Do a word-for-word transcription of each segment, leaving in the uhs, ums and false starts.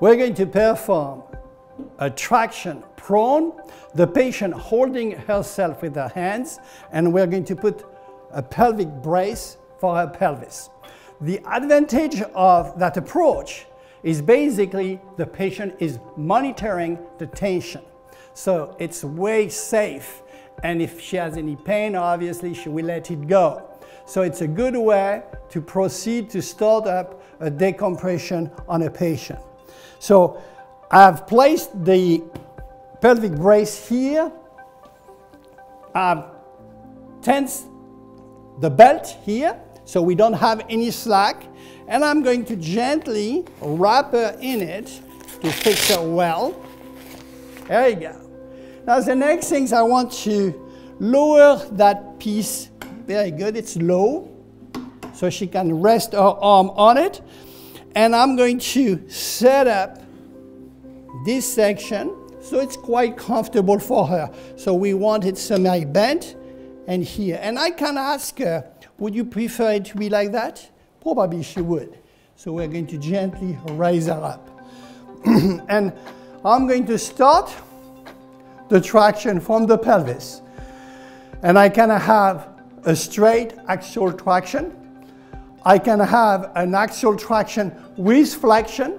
We're going to perform a traction prone, the patient holding herself with her hands, and we're going to put a pelvic brace for her pelvis. The advantage of that approach is basically the patient is monitoring the tension. So it's way safe, and if she has any pain, obviously she will let it go. So it's a good way to proceed to start up a decompression on a patient. So I've placed the pelvic brace here. I've tensed the belt here so we don't have any slack, and I'm going to gently wrap her in it to fix her well. There you go. Now the next thing, I want to lower that piece. Very good, it's low, so she can rest her arm on it. And I'm going to set up this section so it's quite comfortable for her. So we want it semi-bent and here. And I can ask her, would you prefer it to be like that? Probably she would. So we're going to gently raise her up. And I'm going to start the traction from the pelvis. And I can have a straight axial traction. I can have an axial traction with flexion,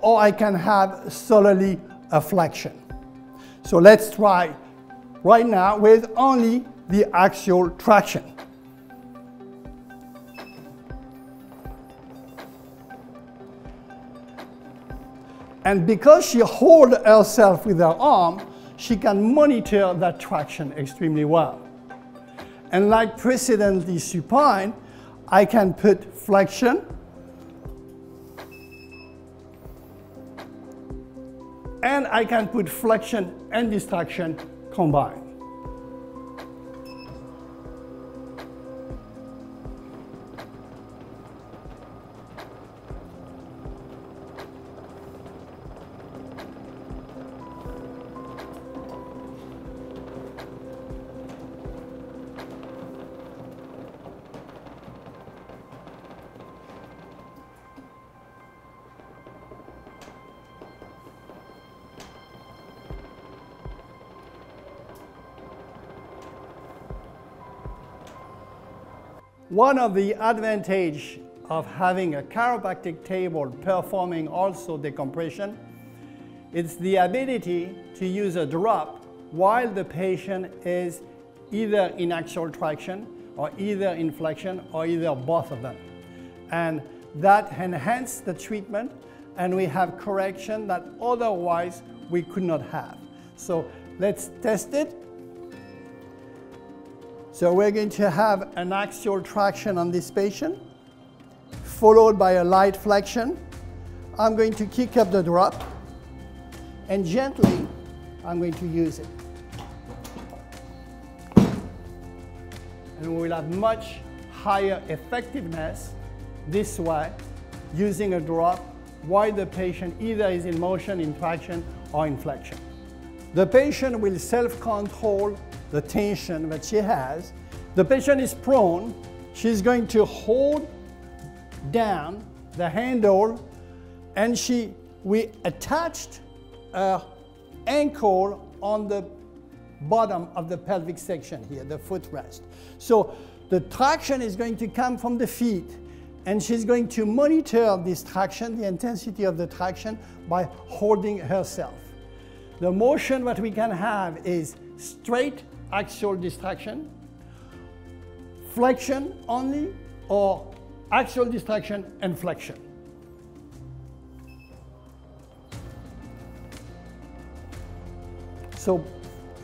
or I can have solely a flexion. So let's try right now with only the axial traction. And because she holds herself with her arm, she can monitor that traction extremely well. And like precedently supine, I can put flexion and I can put flexion and distraction combined. One of the advantages of having a chiropractic table performing also decompression is the ability to use a drop while the patient is either in axial traction or either in flexion or either both of them. And that enhances the treatment, and we have correction that otherwise we could not have. So let's test it. So we're going to have an axial traction on this patient, followed by a light flexion. I'm going to kick up the drop, and gently, I'm going to use it. And we will have much higher effectiveness this way, using a drop while the patient either is in motion, in traction, or in flexion. The patient will self-control the tension that she has. The patient is prone. She's going to hold down the handle, and she, we attached an ankle on the bottom of the pelvic section here, the foot rest. So the traction is going to come from the feet, and she's going to monitor this traction, the intensity of the traction, by holding herself. The motion that we can have is straight axial distraction, flexion only, or axial distraction and flexion. So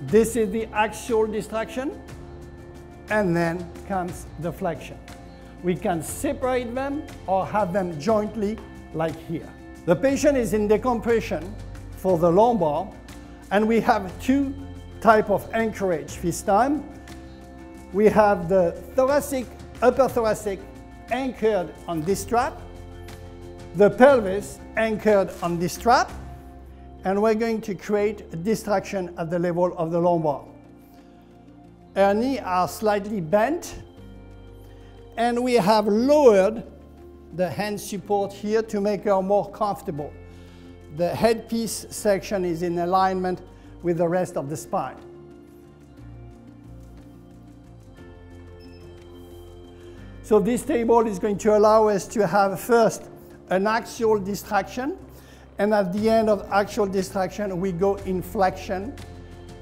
this is the axial distraction, and then comes the flexion. We can separate them or have them jointly like here. The patient is in decompression for the lumbar, and we have two type of anchorage this time. We have the thoracic, upper thoracic anchored on this strap, the pelvis anchored on this strap, and we're going to create a distraction at the level of the lumbar. Her knees are slightly bent, and we have lowered the hand support here to make her more comfortable. the headpiece section is in alignment with the rest of the spine. So this table is going to allow us to have first an axial distraction, and at the end of axial distraction we go in flexion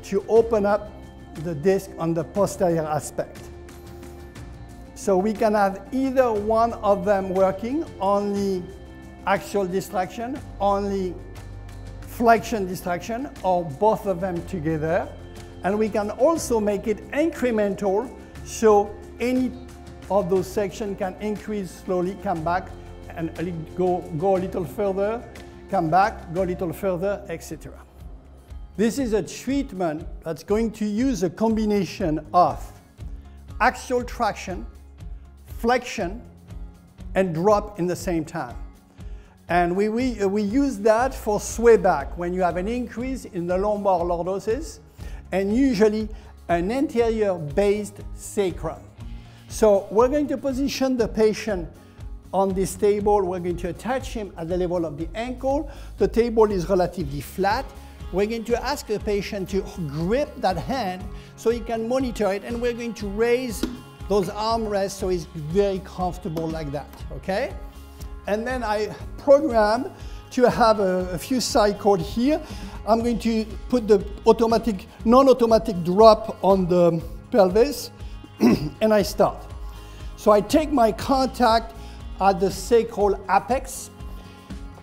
to open up the disc on the posterior aspect. So we can have either one of them working, only axial distraction, only flexion distraction, or both of them together. And we can also make it incremental, so any of those sections can increase slowly, come back, and go, go a little further, come back, go a little further, et cetera. This is a treatment that's going to use a combination of axial traction, flexion, and drop in the same time. And we, we, we use that for sway back when you have an increase in the lumbar lordosis and usually an anterior-based sacrum. So we're going to position the patient on this table. We're going to attach him at the level of the ankle. The table is relatively flat. We're going to ask the patient to grip that hand so he can monitor it, and we're going to raise those armrests so he's very comfortable like that, okay? And then I program to have a, a few cycles here. I'm going to put the automatic, non-automatic drop on the pelvis, and I start. So I take my contact at the sacral apex,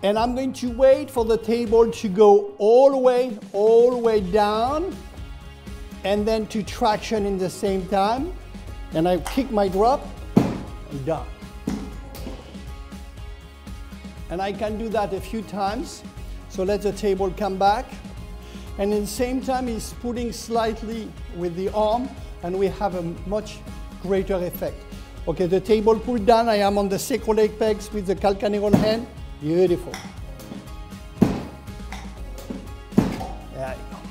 and I'm going to wait for the table to go all the way, all the way down, and then to traction in the same time. And I kick my drop, and down. And I can do that a few times. So let the table come back. And at the same time, he's pulling slightly with the arm, and we have a much greater effect. Okay, the table pulled down, I am on the sacral apex with the calcaneal hand. Beautiful. There you go.